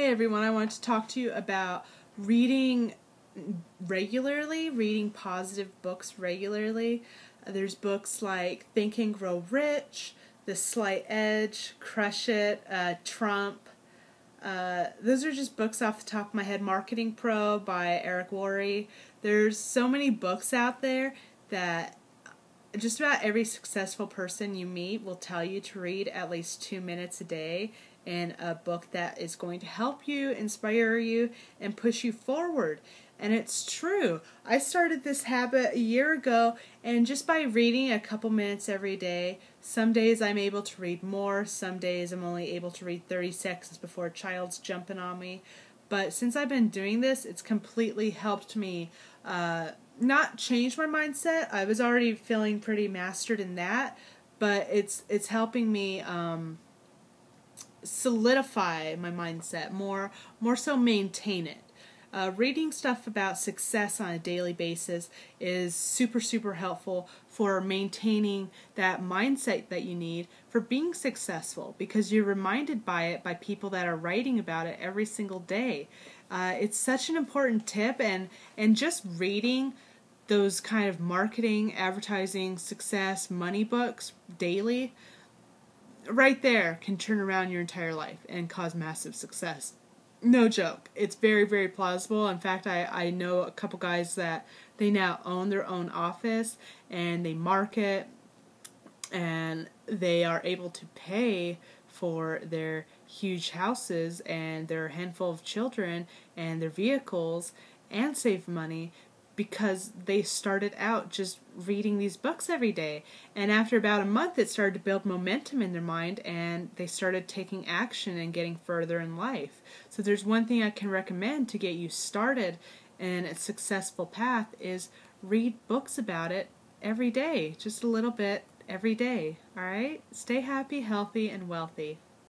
Hey everyone, I want to talk to you about reading regularly, reading positive books regularly. There's books like Think and Grow Rich, The Slight Edge, Crush It, Trump. Those are just books off the top of my head. Marketing Pro by Eric Worre. There's so many books out there that just about every successful person you meet will tell you to read at least 2 minutes a day, and a book that is going to help you, inspire you, and push you forward. And it's true. I started this habit a year ago, and just by reading a couple minutes every day, some days I'm able to read more, some days I'm only able to read 30 seconds before a child's jumping on me. But since I've been doing this, it's completely helped me not change my mindset. I was already feeling pretty mastered in that, but it's helping me solidify my mindset more so maintain it. Reading stuff about success on a daily basis is super helpful for maintaining that mindset that you need for being successful, because you're reminded by it by people that are writing about it every single day. It's such an important tip, and just reading those kind of marketing, advertising, success, money books daily right there can turn around your entire life and cause massive success. No joke. It's very plausible. In fact, I know a couple guys that they now own their own office, and they market, and they are able to pay for their huge houses and their handful of children and their vehicles and save money, because they started out just reading these books every day. And after about a month, it started to build momentum in their mind, and they started taking action and getting further in life. So there's one thing I can recommend to get you started in a successful path is read books about it every day, just a little bit every day. All right? Stay happy, healthy, and wealthy.